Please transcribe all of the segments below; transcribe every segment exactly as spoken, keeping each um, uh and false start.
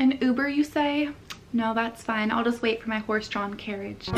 An Uber, you say? No, that's fine. I'll just wait for my horse-drawn carriage.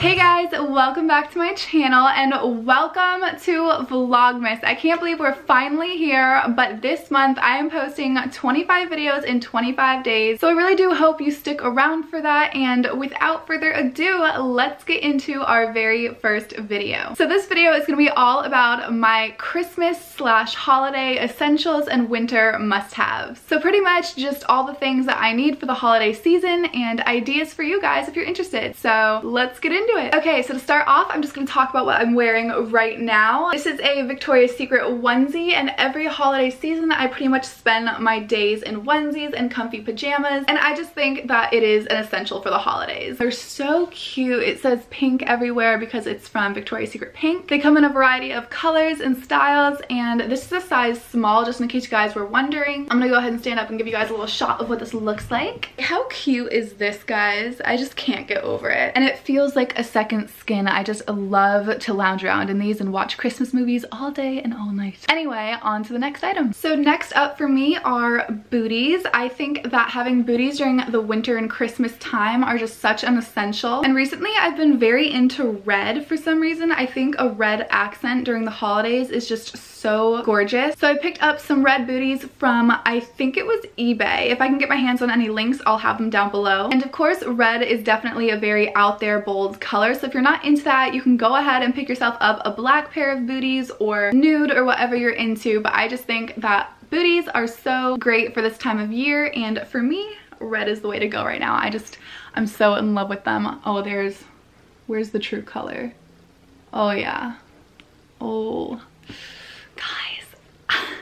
Hey guys, welcome back to my channel and welcome to Vlogmas. I can't believe we're finally here, but this month I am posting twenty-five videos in twenty-five days. So I really do hope you stick around for that, and without further ado, let's get into our very first video. So this video is gonna be all about my Christmas slash holiday essentials and winter must-haves. So pretty much just all the things that I need for the holiday season and ideas for you guys if you're interested. So let's get into it. Okay, so to start off, I'm just gonna talk about what I'm wearing right now. This is a Victoria's Secret onesie, and every holiday season I pretty much spend my days in onesies and comfy pajamas, and I just think that it is an essential for the holidays. They're so cute. It says pink everywhere because it's from Victoria's Secret Pink. They come in a variety of colors and styles, and this is a size small, just in case you guys were wondering. I'm gonna go ahead and stand up and give you guys a little shot of what this looks like. How cute is this, guys? I just can't get over it. And it feels like a second skin. I just love to lounge around in these and watch Christmas movies all day and all night. Anyway, on to the next item. So next up for me are booties. I think that having booties during the winter and Christmas time are just such an essential. And recently I've been very into red for some reason. I think a red accent during the holidays is just so gorgeous. So I picked up some red booties from, I think it was eBay. If I can get my hands on any links, I'll have them down below. And of course, red is definitely a very out there, bold color. So if you're not into that, you can go ahead and pick yourself up a black pair of booties or nude or whatever you're into. But I just think that booties are so great for this time of year. And for me, red is the way to go right now. I just, I'm so in love with them. Oh, there's, where's the true color? Oh yeah. Oh, guys.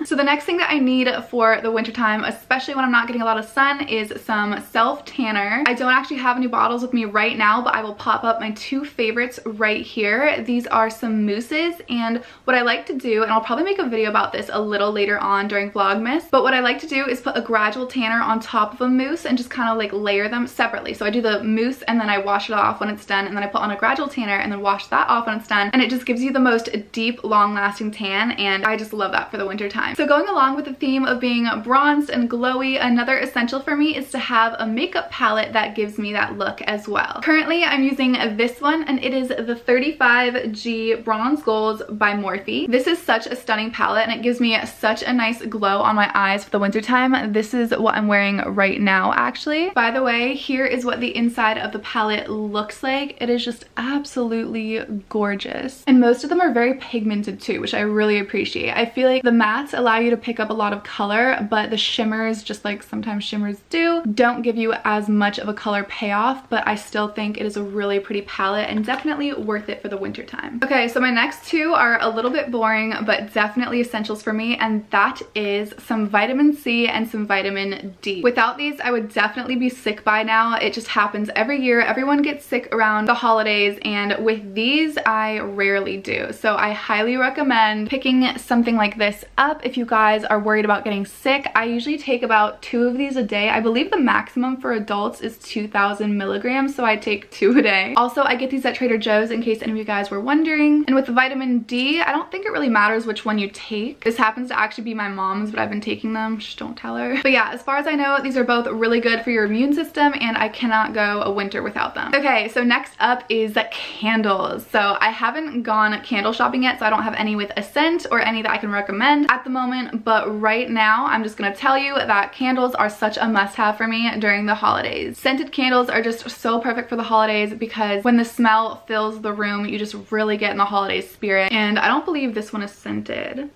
So the next thing that I need for the winter time, especially when I'm not getting a lot of sun, is some self tanner. I don't actually have any bottles with me right now, but I will pop up my two favorites right here. These are some mousses, and what I like to do, and I'll probably make a video about this a little later on during Vlogmas, but what I like to do is put a gradual tanner on top of a mousse and just kind of like layer them separately. So I do the mousse and then I wash it off when it's done, and then I put on a gradual tanner and then wash that off when it's done, and it just gives you the most deep, long lasting tan, and I just love that for the winter time. So going along with the theme of being bronzed and glowy, another essential for me is to have a makeup palette that gives me that look as well. Currently, I'm using this one, and it is the thirty-five G Bronze Golds by Morphe. This is such a stunning palette, and it gives me such a nice glow on my eyes for the winter time. This is what I'm wearing right now, actually. By the way, here is what the inside of the palette looks like. It is just absolutely gorgeous. And most of them are very pigmented too, which I really appreciate. I feel like the mattes allow you to pick up a lot of color, but the shimmers, just like sometimes shimmers do, don't give you as much of a color payoff, but I still think it is a really pretty palette and definitely worth it for the winter time. Okay, so my next two are a little bit boring, but definitely essentials for me, and that is some vitamin C and some vitamin D. Without these, I would definitely be sick by now. It just happens every year. Everyone gets sick around the holidays, and with these, I rarely do. So I highly recommend picking something like this up if you guys are worried about getting sick. I usually take about two of these a day. I believe the maximum for adults is two thousand milligrams, so I take two a day. Also, I get these at Trader Joe's in case any of you guys were wondering. And with the vitamin D, I don't think it really matters which one you take. This happens to actually be my mom's, but I've been taking them. Just don't tell her. But yeah, as far as I know, these are both really good for your immune system, and I cannot go a winter without them. Okay, so next up is candles. So I haven't gone candle shopping yet, so I don't have any with a scent or any that I can recommend at the moment, but right now I'm just gonna tell you that candles are such a must-have for me during the holidays. Scented candles are just so perfect for the holidays because when the smell fills the room, you just really get in the holiday spirit. And I don't believe this one is scented.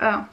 Oh.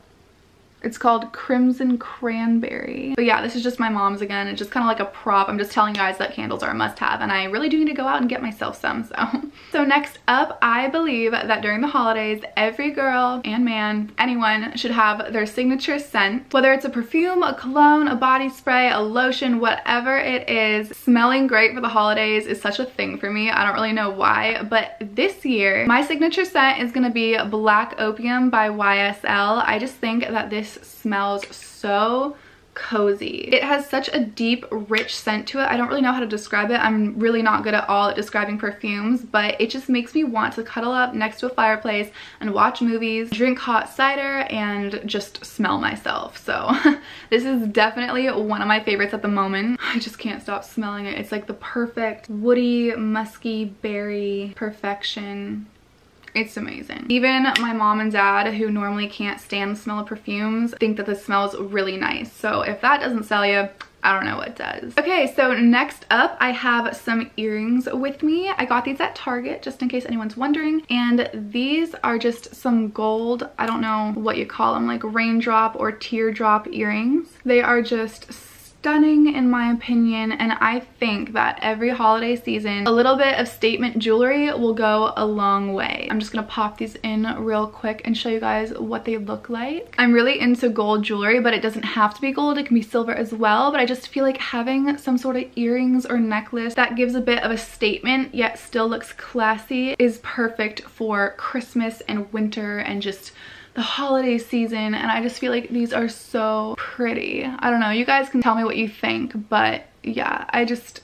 It's called Crimson Cranberry. But yeah, this is just my mom's again. It's just kind of like a prop. I'm just telling you guys that candles are a must-have, and I really do need to go out and get myself some, so. So next up, I believe that during the holidays, every girl and man, anyone, should have their signature scent. Whether it's a perfume, a cologne, a body spray, a lotion, whatever it is, smelling great for the holidays is such a thing for me. I don't really know why, but this year, my signature scent is gonna be Black Opium by Y S L. I just think that this smells so cozy. It has such a deep, rich scent to it. I don't really know how to describe it. I'm really not good at all at describing perfumes, but it just makes me want to cuddle up next to a fireplace and watch movies, drink hot cider, and just smell myself. So this is definitely one of my favorites at the moment. I just can't stop smelling it. It's like the perfect woody, musky, berry perfection. It's amazing. Even my mom and dad, who normally can't stand the smell of perfumes, think that this smells really nice. So if that doesn't sell you, I don't know what does. Okay, so next up I have some earrings with me. I got these at Target, just in case anyone's wondering, and these are just some gold, I don't know what you call them, like raindrop or teardrop earrings. They are just so stunning in my opinion, and I think that every holiday season a little bit of statement jewelry will go a long way. I'm just gonna pop these in real quick and show you guys what they look like. I'm really into gold jewelry, but it doesn't have to be gold, it can be silver as well, but I just feel like having some sort of earrings or necklace that gives a bit of a statement yet still looks classy is perfect for Christmas and winter and just the holiday season, and I just feel like these are so pretty. I don't know, you guys can tell me what you think, but yeah, I just,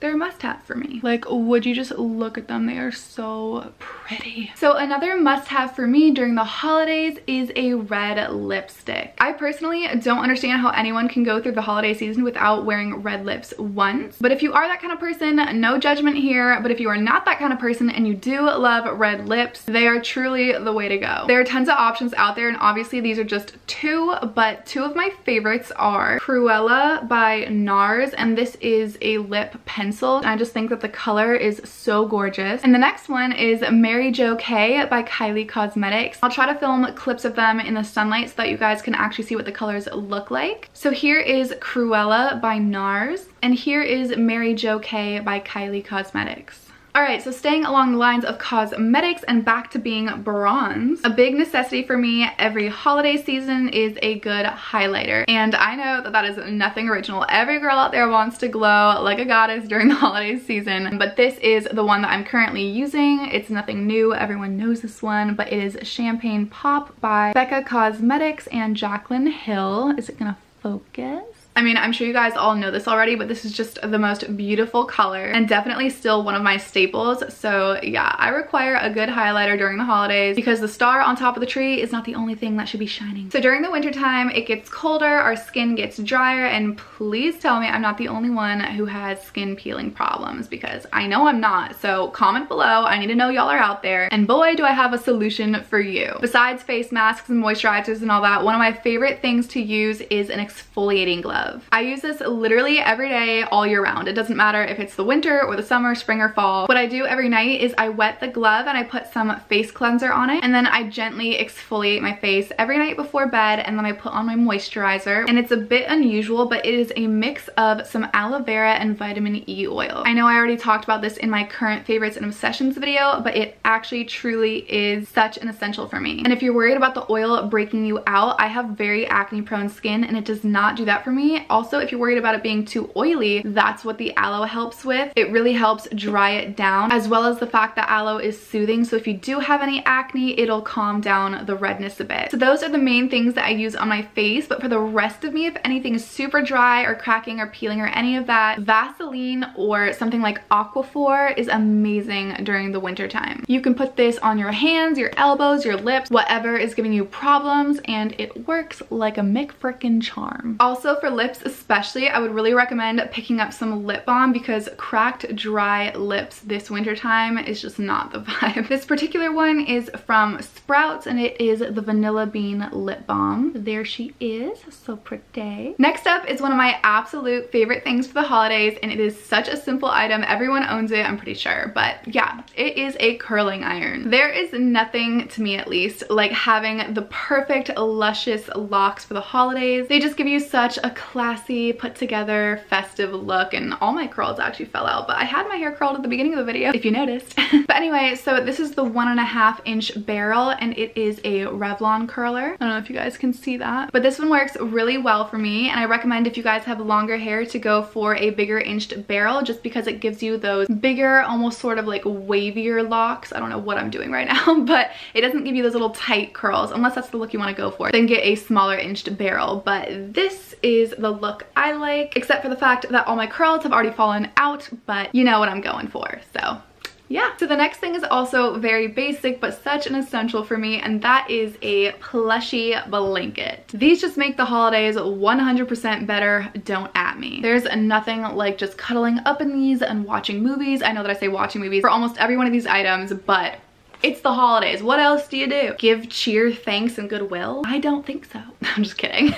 they're a must-have for me. Like, would you just look at them? They are so pretty. So another must-have for me during the holidays is a red lipstick. I personally don't understand how anyone can go through the holiday season without wearing red lips once. But if you are that kind of person, no judgment here. But if you are not that kind of person and you do love red lips, they are truly the way to go. There are tons of options out there, and obviously these are just two, but two of my favorites are Cruella by NARS, and this is a lip pencil. I just think that the color is so gorgeous. And the next one is Mary Jo K by Kylie Cosmetics. I'll try to film clips of them in the sunlight so that you guys can actually see what the colors look like. So here is Cruella by NARS, and here is Mary Jo K by Kylie Cosmetics. Alright, so staying along the lines of cosmetics and back to being bronze, a big necessity for me every holiday season is a good highlighter. And I know that that is nothing original. Every girl out there wants to glow like a goddess during the holiday season, but this is the one that I'm currently using. It's nothing new, everyone knows this one, but it is Champagne Pop by Becca Cosmetics and Jaclyn Hill. Is it gonna focus? I mean, I'm sure you guys all know this already, but this is just the most beautiful color and definitely still one of my staples. So yeah, I require a good highlighter during the holidays because the star on top of the tree is not the only thing that should be shining. So during the winter time, it gets colder, our skin gets drier, and please tell me I'm not the only one who has skin peeling problems, because I know I'm not. So comment below, I need to know y'all are out there, and boy do I have a solution for you. Besides face masks and moisturizers and all that, one of my favorite things to use is an exfoliating glove. I use this literally every day all year round. It doesn't matter if it's the winter or the summer, spring or fall. What I do every night is I wet the glove and I put some face cleanser on it, and then I gently exfoliate my face every night before bed, and then I put on my moisturizer. And it's a bit unusual, but it is a mix of some aloe vera and vitamin E oil. I know I already talked about this in my current favorites and obsessions video, but it actually truly is such an essential for me. And if you're worried about the oil breaking you out, I have very acne prone skin and it does not do that for me. Also, if you're worried about it being too oily, that's what the aloe helps with. It really helps dry it down, as well as the fact that aloe is soothing, so if you do have any acne, it'll calm down the redness a bit. So those are the main things that I use on my face, but for the rest of me, if anything is super dry or cracking or peeling or any of that, Vaseline or something like Aquaphor is amazing during the winter time. You can put this on your hands, your elbows, your lips, whatever is giving you problems, and it works like a McFrickin' charm. Also, for lips Lips especially, I would really recommend picking up some lip balm, because cracked, dry lips this winter time is just not the vibe. This particular one is from Sprouts, and it is the Vanilla Bean Lip Balm. There she is, so pretty. Next up is one of my absolute favorite things for the holidays, and it is such a simple item. Everyone owns it, I'm pretty sure, but yeah, it is a curling iron. There is nothing, to me at least, like having the perfect luscious locks for the holidays. They just give you such a clean classy, put together, festive look, and all my curls actually fell out, but I had my hair curled at the beginning of the video, if you noticed. But anyway, so this is the one and a half inch barrel, and it is a Revlon curler. I don't know if you guys can see that, but this one works really well for me, and I recommend if you guys have longer hair to go for a bigger inched barrel, just because it gives you those bigger, almost sort of like wavier locks. I don't know what I'm doing right now, but it doesn't give you those little tight curls, unless that's the look you want to go for. Then get a smaller inched barrel, but this is the look I like, except for the fact that all my curls have already fallen out, but you know what I'm going for, so yeah. So the next thing is also very basic, but such an essential for me, and that is a plushy blanket. These just make the holidays one hundred percent better, don't at me. There's nothing like just cuddling up in these and watching movies. I know that I say watching movies for almost every one of these items, but it's the holidays. What else do you do? Give cheer, thanks, and goodwill? I don't think so. I'm just kidding.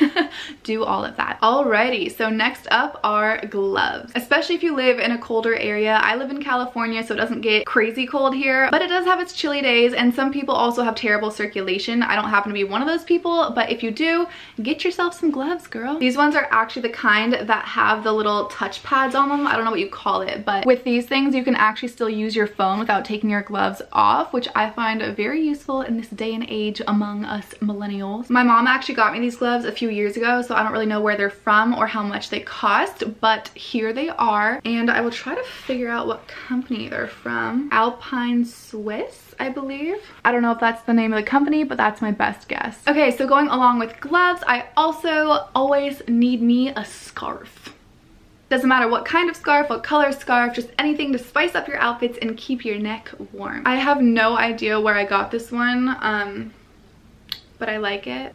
Do all of that. Alrighty, so next up are gloves. Especially if you live in a colder area. I live in California, so it doesn't get crazy cold here, but it does have its chilly days, and some people also have terrible circulation. I don't happen to be one of those people, but if you do, get yourself some gloves, girl. These ones are actually the kind that have the little touch pads on them. I don't know what you call it, but with these things, you can actually still use your phone without taking your gloves off, which I find very useful in this day and age among us millennials. My mom actually got me these gloves a few years ago, so I don't really know where they're from or how much they cost, but here they are, and I will try to figure out what company they're from. Alpine Swiss, I believe. I don't know if that's the name of the company, but that's my best guess. Okay, so going along with gloves, I also always need me a scarf. Doesn't matter what kind of scarf, what color scarf, just anything to spice up your outfits and keep your neck warm. I have no idea where I got this one, um, but I like it.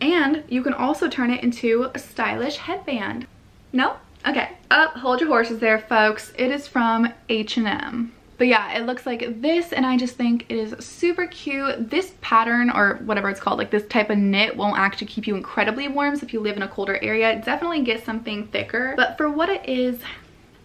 And you can also turn it into a stylish headband. No? Okay. Up, hold your horses there, folks. It is from H and M. But yeah, it looks like this, and I just think it is super cute. This pattern, or whatever it's called, like this type of knit, won't actually keep you incredibly warm, so if you live in a colder area, definitely get something thicker. But for what it is,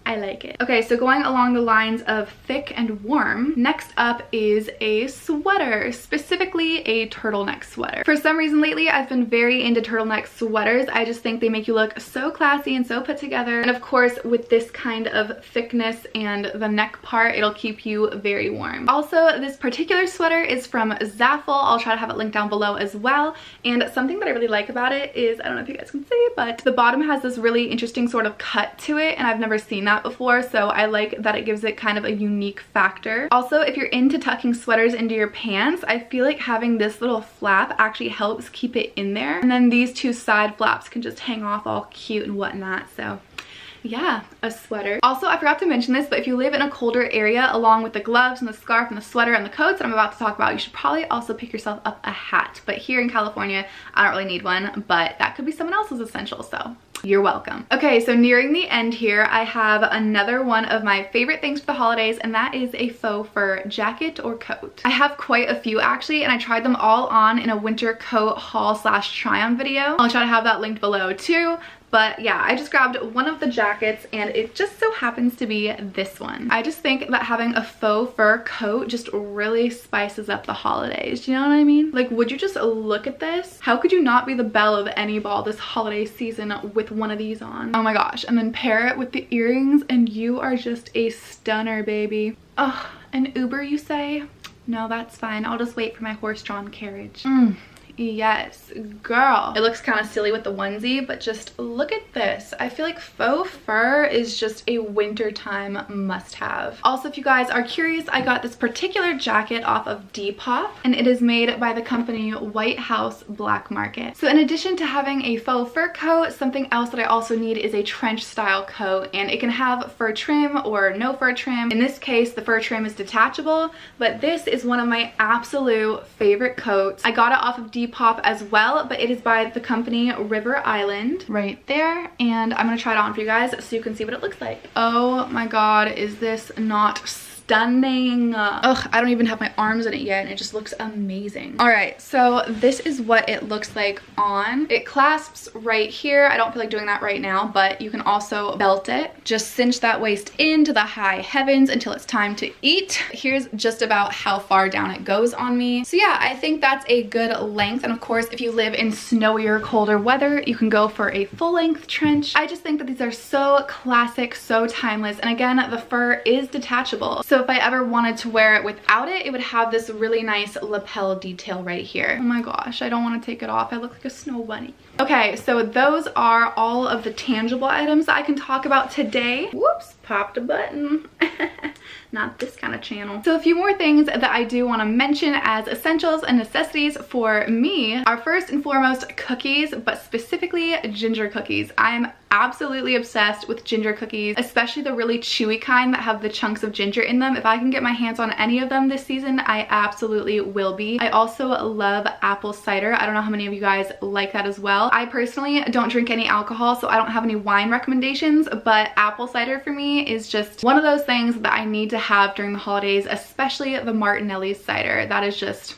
I like it. Okay, so going along the lines of thick and warm, next up is a sweater, specifically a turtleneck sweater. For some reason lately, I've been very into turtleneck sweaters. I just think they make you look so classy and so put together. And of course, with this kind of thickness and the neck part, it'll keep you very warm. Also, this particular sweater is from Zaful. I'll try to have it linked down below as well. And something that I really like about it is, I don't know if you guys can see, but the bottom has this really interesting sort of cut to it, and I've never seen that before, so I like that it gives it kind of a unique factor. Also, if you're into tucking sweaters into your pants, I feel like having this little flap actually helps keep it in there, and then these two side flaps can just hang off all cute and whatnot, so yeah, a sweater. Also, I forgot to mention this, but if you live in a colder area, along with the gloves and the scarf and the sweater and the coats that I'm about to talk about, you should probably also pick yourself up a hat. But here in California, I don't really need one, but that could be someone else's essential, so you're welcome. Okay, so nearing the end here, I have another one of my favorite things for the holidays, and that is a faux fur jacket or coat. I have quite a few actually, and I tried them all on in a winter coat haul slash try on video. I'll try to have that linked below too. But yeah, I just grabbed one of the jackets, and it just so happens to be this one. I just think that having a faux fur coat just really spices up the holidays. Do you know what I mean? Like, would you just look at this? How could you not be the belle of any ball this holiday season with one of these on? Oh my gosh. And then pair it with the earrings, and you are just a stunner, baby. Oh, an Uber, you say? No, that's fine. I'll just wait for my horse-drawn carriage. Mm. Yes, girl. It looks kind of silly with the onesie, but just look at this. I feel like faux fur is just a wintertime must-have. Also, if you guys are curious, I got this particular jacket off of Depop, and it is made by the company White House Black Market. So in addition to having a faux fur coat, something else that I also need is a trench style coat, and it can have fur trim or no fur trim. In this case, the fur trim is detachable, but this is one of my absolute favorite coats. I got it off of Depop Depop as well, but it is by the company River Island right there, and I'm gonna try it on for you guys so you can see what it looks like. Oh my god, is this not stunning. Ugh, I don't even have my arms in it yet and it just looks amazing. All right, so this is what it looks like on. It clasps right here. I don't feel like doing that right now, but you can also belt it. Just cinch that waist into the high heavens until it's time to eat. Here's just about how far down it goes on me. So yeah, I think that's a good length. And of course, if you live in snowier, colder weather, you can go for a full length trench. I just think that these are so classic, so timeless. And again, the fur is detachable. So if I ever wanted to wear it without it, it would have this really nice lapel detail right here. Oh my gosh, I don't want to take it off. I look like a snow bunny. Okay, so those are all of the tangible items that I can talk about today. Whoops, popped a button. Not this kind of channel. So a few more things that I do want to mention as essentials and necessities for me are first and foremost cookies, but specifically ginger cookies. I'm absolutely obsessed with ginger cookies, especially the really chewy kind that have the chunks of ginger in them. If I can get my hands on any of them this season, I absolutely will be. I also love apple cider. I don't know how many of you guys like that as well. I personally don't drink any alcohol, so I don't have any wine recommendations, but apple cider for me is just one of those things that I need to have during the holidays, especially the Martinelli cider. That is just,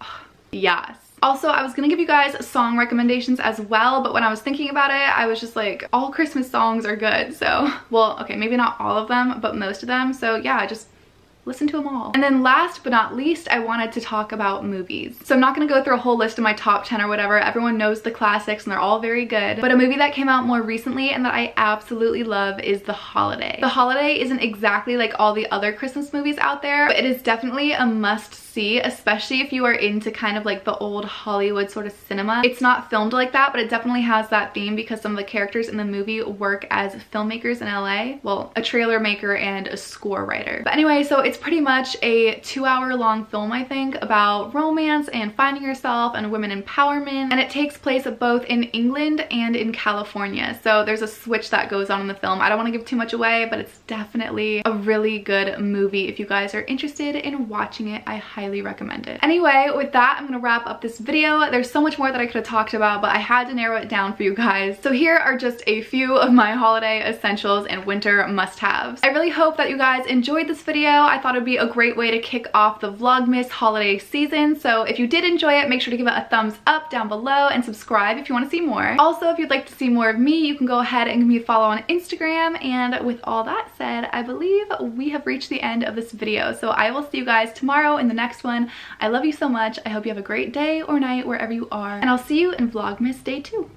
oh, yes. Also, I was gonna give you guys song recommendations as well, but when I was thinking about it, I was just like, all Christmas songs are good. So, well, okay, maybe not all of them, but most of them. So yeah, just listen to them all. And then last but not least, I wanted to talk about movies. So I'm not gonna go through a whole list of my top ten or whatever. Everyone knows the classics and they're all very good. But a movie that came out more recently and that I absolutely love is The Holiday. The Holiday isn't exactly like all the other Christmas movies out there, but it is definitely a must-see, especially if you are into kind of like the old Hollywood sort of cinema. It's not filmed like that, but it definitely has that theme because some of the characters in the movie work as filmmakers in L A. Well, a trailer maker and a score writer. But anyway, so it's pretty much a two hour long film, I think, about romance and finding yourself and women empowerment. And it takes place both in England and in California. So there's a switch that goes on in the film. I don't want to give too much away, but it's definitely a really good movie. If you guys are interested in watching it, I highly recommend it. Anyway, with that, I'm gonna wrap up this video. There's so much more that I could have talked about, but I had to narrow it down for you guys. So here are just a few of my holiday essentials and winter must-haves. I really hope that you guys enjoyed this video. I thought it'd be a great way to kick off the Vlogmas holiday season. So if you did enjoy it, make sure to give it a thumbs up down below and subscribe if you want to see more. Also, if you'd like to see more of me, you can go ahead and give me a follow on Instagram. And with all that said, I believe we have reached the end of this video. So I will see you guys tomorrow in the next one. I love you so much. I hope you have a great day or night wherever you are, and I'll see you in Vlogmas day two.